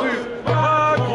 rue, Macron,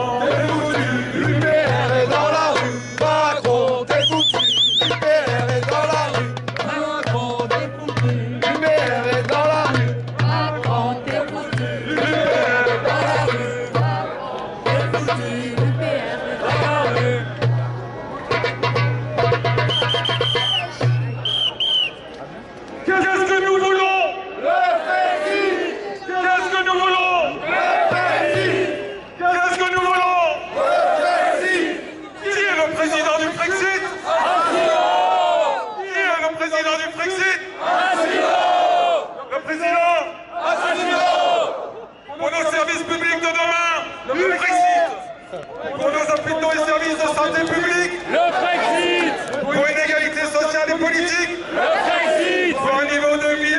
hôpitaux et services de santé publique. Le Brexit. Pour une égalité sociale et politique. Le Brexit. Pour un niveau de vie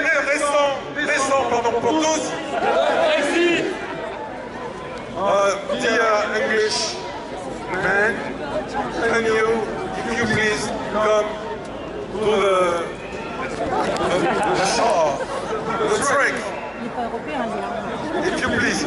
décent pour tous. Le Brexit. Dear English men, can you, if you please, come to the shore, the track. If you please.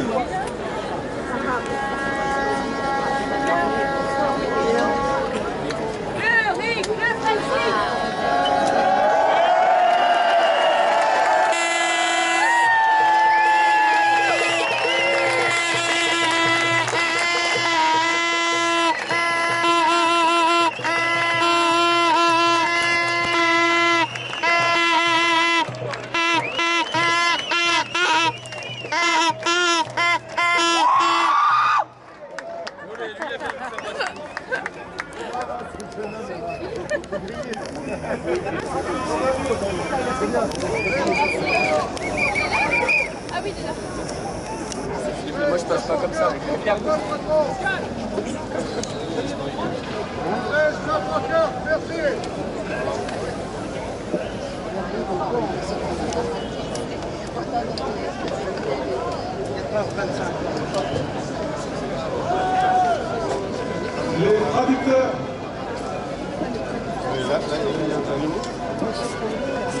Moi je passe pas comme ça avec les cartes. Les traducteurs.